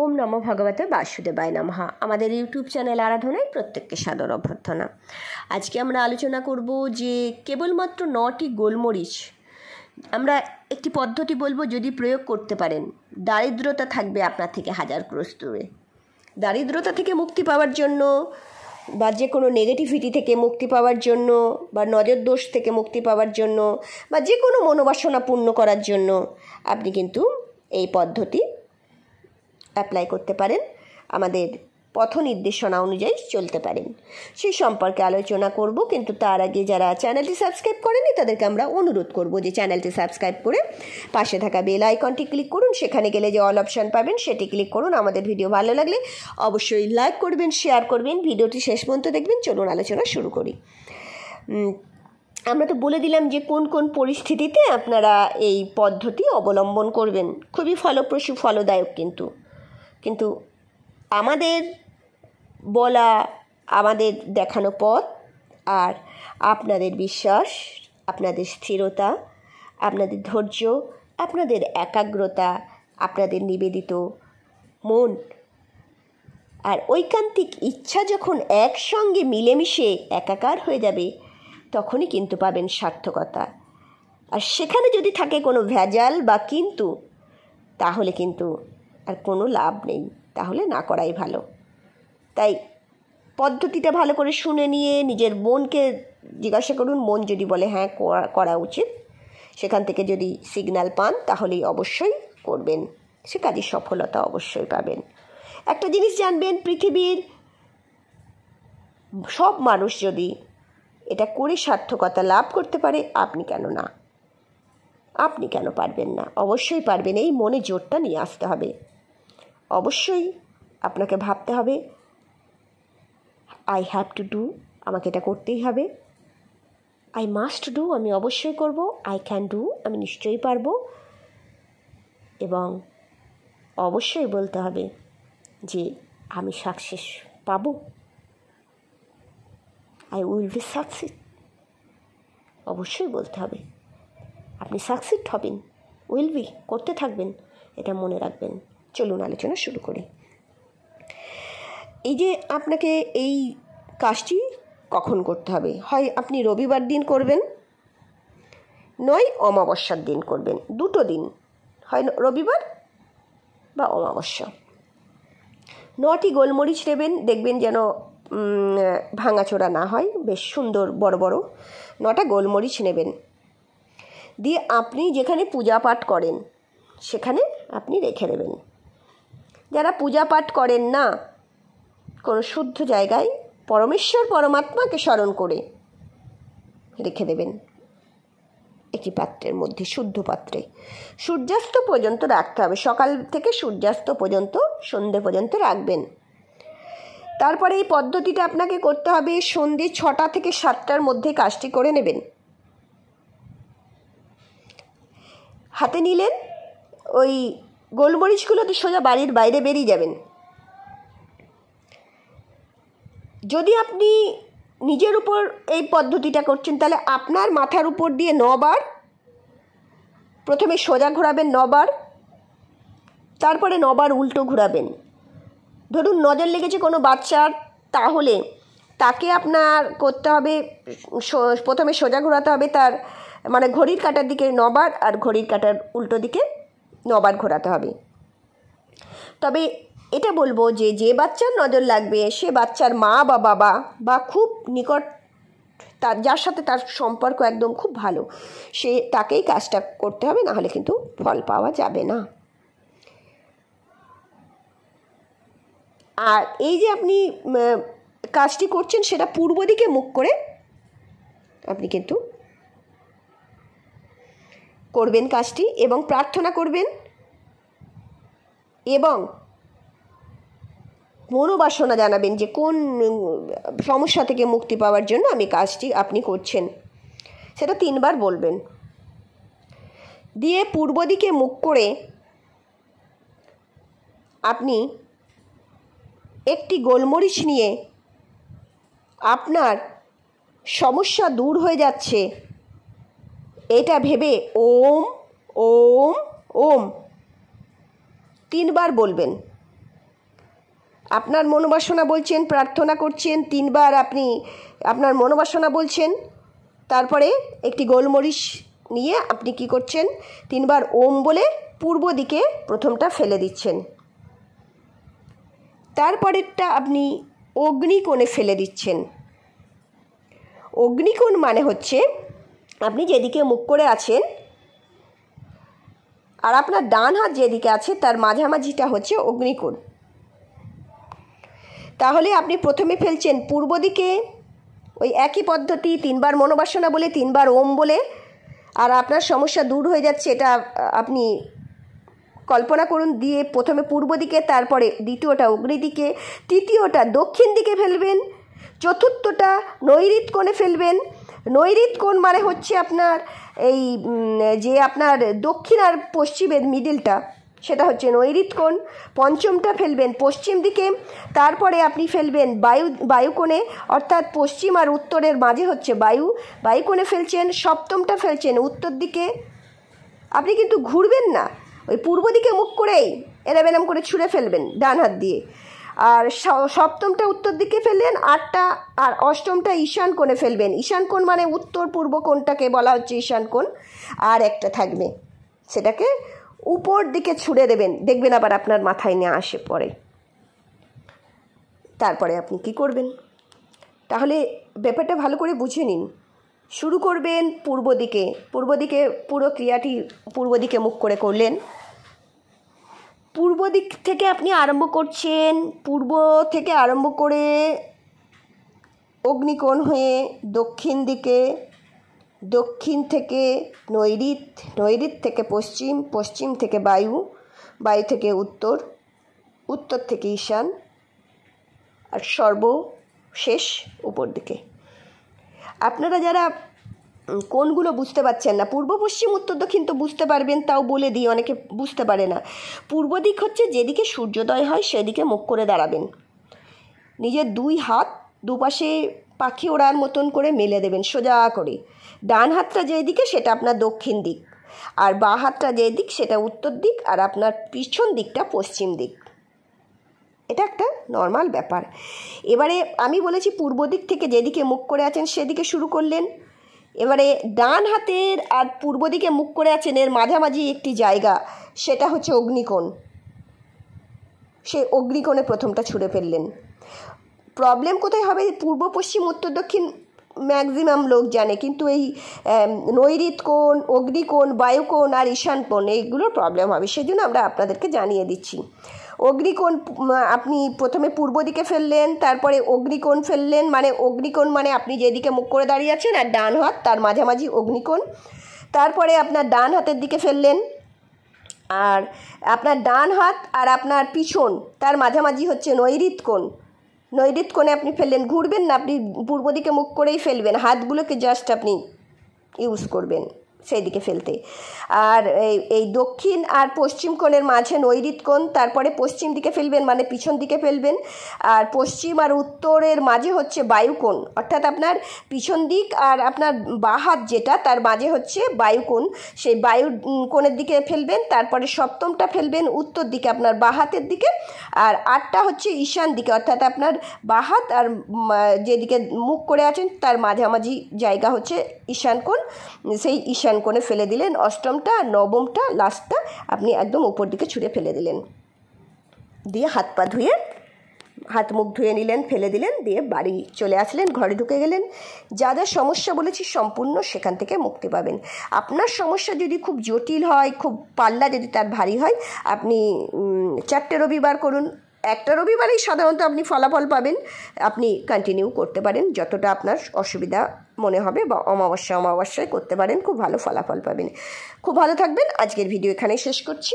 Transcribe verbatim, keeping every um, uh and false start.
ओम नमो भगवते वासुदेवाय नमः। आमादेर यूट्यूब चैनल आराधनाय प्रत्येकके सादर अभ्यर्थना। आजके आमरा आलोचना करब जे केवलमात्र नयटी गोलमरिच आमरा एकटी पद्धति बोलबो जदि प्रयोग करते पारेन दारिद्रता थाकबे आपना थेके हजार क्रोश दूरे। दारिद्रता थेके मुक्ति पावार जोन्नो বা যে কোনো নেগেটিভিটি থেকে মুক্তি পাওয়ার জন্য বা নজর দোষ থেকে মুক্তি পাওয়ার জন্য বা যে কোনো মনোবাসনা পূর্ণ করার জন্য আপনি কিন্তু এই পদ্ধতি অ্যাপ্লাই করতে পারেন, আমাদের পথ নির্দেশনা অনুযায়ী চলতে পারেন। সেই সম্পর্কে আলোচনা করব, কিন্তু তার আগে যারা চ্যানেলটি সাবস্ক্রাইব করেনি তাদেরকে আমরা অনুরোধ করব যে চ্যানেলটি সাবস্ক্রাইব করে পাশে থাকা বেল আইকনটি ক্লিক করুন। সেখানে গেলে যে অল অপশান পাবেন সেটি ক্লিক করুন। আমাদের ভিডিও ভালো লাগলে অবশ্যই লাইক করবেন, শেয়ার করবেন, ভিডিওটি শেষ পর্যন্ত দেখবেন। চলুন আলোচনা শুরু করি। আমরা তো বলে দিলাম যে কোন কোন পরিস্থিতিতে আপনারা এই পদ্ধতি অবলম্বন করবেন। খুবই ফলপ্রসূ, ফলদায়ক। কিন্তু কিন্তু আমাদের বলা, আমাদের দেখানো পথ আর আপনাদের বিশ্বাস, আপনাদের স্থিরতা, আপনাদের ধৈর্য, আপনাদের একাগ্রতা, আপনাদের নিবেদিত মন আর ঐকান্তিক ইচ্ছা যখন একসঙ্গে মিলেমিশে একাকার হয়ে যাবে তখনই কিন্তু পাবেন সার্থকতা। আর সেখানে যদি থাকে কোনো ভেজাল বা কিন্তু, তাহলে কিন্তু আর কোনো লাভ নেই, তাহলে না করাই ভালো। তাই পদ্ধতিটা ভালো করে শুনে নিয়ে নিজের মনকে জিজ্ঞাসা করুন। মন যদি বলে হ্যাঁ করা উচিত, সেখান থেকে যদি সিগন্যাল পান তাহলেই অবশ্যই করবেন, সে কাজে সফলতা অবশ্যই পাবেন। একটা জিনিস জানবেন, পৃথিবীর সব মানুষ যদি এটা করে সার্থকতা লাভ করতে পারে, আপনি কেন না? আপনি কেন পারবেন না? অবশ্যই পারবেন। এই মনে জোরটা নিয়ে আসতে হবে। অবশ্যই আপনাকে ভাবতে হবে আই হ্যাভ টু ডু, আমাকে এটা করতেই হবে। আই মাস্ট ডু, আমি অবশ্যই করব। আই ক্যান ডু, আমি নিশ্চয়ই পারব। এবং অবশ্যই বলতে হবে যে আমি সাকসেস পাব, আই উইল বি সাকসেস। অবশ্যই বলতে হবে। আপনি সাকসেস হবেন, উইল বি, করতে থাকবেন, এটা মনে রাখবেন। চলুন আলোচনা শুরু করি। এই যে আপনাকে এই কাজটি কখন করতে হবে, হয় আপনি রবিবার দিন করবেন, নয় অমাবস্যার দিন করবেন। দুটো দিন, হয় রবিবার বা অমাবস্যা। নটি গোলমরিচ নেবেন, দেখবেন যেন ভাঙাচোরা না হয়, বেশ সুন্দর বড় বড় নটা গোলমরিচ নেবেন। দিয়ে আপনি যেখানে পূজা পাঠ করেন সেখানে আপনি রেখে দেবেন। যারা পূজা পাঠ করেন না, কোনো শুদ্ধ জায়গায় পরমেশ্বর পরমাত্মাকে স্মরণ করে রেখে দেবেন একটি পাত্রের মধ্যে, শুদ্ধ পাত্রে। সূর্যাস্ত পর্যন্ত রাখতে হবে, সকাল থেকে সূর্যাস্ত পর্যন্ত, সন্ধ্যে পর্যন্ত রাখবেন। তারপরে এই পদ্ধতিটা আপনাকে করতে হবে। সন্ধ্যে ছটা থেকে সাতটার মধ্যে কাজটি করে নেবেন। হাতে নিলেন, ওই গোলমরিচগুলো তো সোজা বাড়ির বাইরে বেরিয়ে যাবেন। যদি আপনি নিজের উপর এই পদ্ধতিটা করছেন তাহলে আপনার মাথার উপর দিয়ে নবার, প্রথমে সোজা ঘোরাবেন নবার, তারপরে নবার উল্টো ঘোরাবেন। ধরুন নজর লেগেছে কোনো বাচ্চার, তাহলে তাকে আপনার করতে হবে প্রথমে সোজা ঘোরাতে হবে, তার মানে ঘড়ির কাঁটার দিকে নবার আর ঘড়ির কাঁটার উল্টো দিকে নবার ঘোরাতে হবে। তবে এটা বলবো যে যে বাচ্চার নজর লাগবে সে বাচ্চার মা বা বাবা বা খুব নিকট, তার যার সাথে তার সম্পর্ক একদম খুব ভালো, সে তাকেই কাজটা করতে হবে, নাহলে কিন্তু ফল পাওয়া যাবে না। আর এই যে আপনি কাজটি করছেন সেটা পূর্ব দিকে মুখ করে আপনি কিন্তু করবেন কাজটি, এবং প্রার্থনা করবেন এবং মনোবাসনা জানাবেন যে কোন সমস্যা থেকে মুক্তি পাওয়ার জন্য আমি কাজটি আপনি করছেন, সেটা তিনবার বলবেন। দিয়ে পূর্ব দিকে মুখ করে আপনি একটি গোলমরিচ নিয়ে আপনার সমস্যা দূর হয়ে যাচ্ছে এটা ভেবে ওম ওম ওম তিনবার বলবেন। আপনার মনোবাসনা বলছেন, প্রার্থনা করছেন, তিনবার আপনি আপনার মনোবাসনা বলছেন। তারপরে একটি গোলমরিচ নিয়ে আপনি কি করছেন, তিনবার ওম বলে পূর্ব দিকে প্রথমটা ফেলে দিচ্ছেন। তারপরেরটা আপনি অগ্নিকোণে ফেলে দিচ্ছেন। অগ্নিকোণ মানে হচ্ছে আপনি যেদিকে মুখ করে আছেন আর আপনার ডান হাত যেদিকে আছে তার মাঝামাঝিটা হচ্ছে অগ্নিকোণ। তাহলে আপনি প্রথমে ফেলছেন পূর্ব দিকে, ওই একই পদ্ধতি, তিনবার মনোবাসনা বলে, তিনবার ওম বলে, আর আপনার সমস্যা দূর হয়ে যাচ্ছে। এটা আপনি কল্পনা করুন, দিয়ে প্রথমে পূর্ব দিকে, তারপরে দ্বিতীয়টা অগ্নি দিকে, তৃতীয়টা দক্ষিণ দিকে ফেলবেন, চতুর্থটা নৈঋত কোণে ফেলবেন। নৈঋত কোণ মানে হচ্ছে আপনার এই যে আপনার দক্ষিণ আর পশ্চিমের মিডিলটা, সেটা হচ্ছে নৈঋত কোণ। পঞ্চমটা ফেলবেন পশ্চিম দিকে, তারপরে আপনি ফেলবেন বায়ু বায়ুকোণে, অর্থাৎ পশ্চিম আর উত্তরের মাঝে হচ্ছে বায়ু, বায়ুকোণে ফেলছেন। সপ্তমটা ফেলছেন উত্তর দিকে। আপনি কিন্তু ঘুরবেন না, ওই পূর্ব দিকে মুখ করেই এরম এরম করে ছুঁড়ে ফেলবেন ডান হাত দিয়ে। আর সপ্তমটা উত্তর দিকে ফেললেন, আটটা আর অষ্টমটা ঈশান কোণে ফেলবেন। ঈশান কোণ মানে উত্তর পূর্ব কোণটাকে বলা হচ্ছে ঈশান কোণ। আর একটা থাকবে, সেটাকে উপর দিকে ছুঁড়ে দেবেন, দেখবেন আবার আপনার মাথায় নিয়ে আসে পড়ে। তারপরে আপনি কি করবেন, তাহলে ব্যাপারটা ভালো করে বুঝে নিন। শুরু করবেন পূর্ব দিকে, পূর্ব দিকে পুরো ক্রিয়াটি পূর্ব দিকে মুখ করে করলেন। পূর্ব দিক থেকে আপনি আরম্ভ করছেন, পূর্ব থেকে আরম্ভ করে অগ্নিকোণ হয়ে দক্ষিণ দিকে, দক্ষিণ থেকে নৈঋত, নৈঋত থেকে পশ্চিম, পশ্চিম থেকে বায়ু, বায়ু থেকে উত্তর, উত্তর থেকে ঈশান, আর সর্বশেষ উপর দিকে। আপনারা যারা কোনগুলো বুঝতে পারছেন না, পূর্ব পশ্চিম উত্তর দক্ষিণ তো বুঝতে পারবেন, তাও বলে দিই অনেকে বুঝতে পারে না। পূর্ব দিক হচ্ছে যেদিকে সূর্যোদয় হয় সেদিকে মুখ করে দাঁড়াবেন, নিজের দুই হাত দুপাশে পাখি ওড়ার মতন করে মেলে দেবেন সোজা করে। ডান হাতটা যেই দিকে সেটা আপনার দক্ষিণ দিক, আর বাঁ হাতটা যেই দিক সেটা উত্তর দিক, আর আপনার পিছন দিকটা পশ্চিম দিক। এটা একটা নর্মাল ব্যাপার। এবারে আমি বলেছি পূর্ব দিক থেকে যেদিকে মুখ করে আছেন সেদিকে শুরু করলেন। এবারে ডান হাতের আর পূর্ব দিকে মুখ করে আছেন এর মাঝামাঝি একটি জায়গা, সেটা হচ্ছে অগ্নিকোণ। সে অগ্নিকোণে প্রথমটা ছুঁড়ে ফেললেন। প্রবলেম কোথায় হবে, পূর্ব পশ্চিম উত্তর দক্ষিণ ম্যাক্সিমাম লোক জানে, কিন্তু এই নৈঋত কোণ, অগ্নিকোণ, বায়ুকোণ আর ঈশান কোণ, এইগুলোর প্রবলেম হবে, সেজন্য আমরা আপনাদেরকে জানিয়ে দিচ্ছি। অগ্নিকোণ আপনি প্রথমে পূর্ব দিকে ফেললেন, তারপরে অগ্নিকোণ ফেললেন, মানে অগ্নিকোণ মানে আপনি যেদিকে মুখ করে দাঁড়িয়ে আছেন আর ডান হাত তার মাঝামাঝি অগ্নিকোণ। তারপরে আপনার ডান হাতের দিকে ফেললেন, আর আপনার ডান হাত আর আপনার পিছন তার মাঝামাঝি হচ্ছে নৈঋত কোণ। নৈঋত কোণে আপনি ফেললেন, ঘুরবেন না, আপনি পূর্ব দিকে মুখ করেই ফেলবেন, হাতগুলোকে জাস্ট আপনি ইউজ করবেন সেই দিকে ফেলতে। আর এই দক্ষিণ আর পশ্চিম কোণের মাঝে নৈঋত কোণ, তারপরে পশ্চিম দিকে ফেলবেন মানে পিছন দিকে ফেলবেন, আর পশ্চিম আর উত্তরের মাঝে হচ্ছে বায়ুকোণ, অর্থাৎ আপনার পিছন দিক আর আপনার বাঁ হাত যেটা তার মাঝে হচ্ছে বায়ুকোণ, সেই বায়ু কোণের দিকে ফেলবেন। তারপরে সপ্তমটা ফেলবেন উত্তর দিকে, আপনার বাঁ হাতের দিকে, আর আটটা হচ্ছে ঈশান দিকে, অর্থাৎ আপনার বাঁ হাত আর যেদিকে মুখ করে আছেন তার মাঝামাঝি জায়গা হচ্ছে ঈশান কোণ, সেই ঈশান কোণে ফেলে দিলেন। অষ্টমটা নবমটা লাস্টটা আপনি একদম উপর দিকে ছুঁড়ে ফেলে দিলেন, দিয়ে হাত পা ধুয়ে হাত মুখ ধুয়ে নিলেন, ফেলে দিলেন, দিয়ে বাড়ি চলে আসলেন, ঘরে ঢুকে গেলেন। যা যা সমস্যা বলেছি সম্পূর্ণ সেখান থেকে মুক্তি পাবেন। আপনার সমস্যা যদি খুব জটিল হয়, খুব পাল্লা যদি তার ভারী হয়, আপনি চারটে রবিবার করুন, একটা রবিবারেই সাধারণত আপনি ফলাফল পাবেন। আপনি কন্টিনিউ করতে পারেন যতটা আপনার অসুবিধা মনে হবে, বা অমাবস্যা অমাবস্যায় করতে পারেন, খুব ভালো ফলাফল পাবেন। খুব ভালো থাকবেন। আজকের ভিডিও এখানেই শেষ করছি।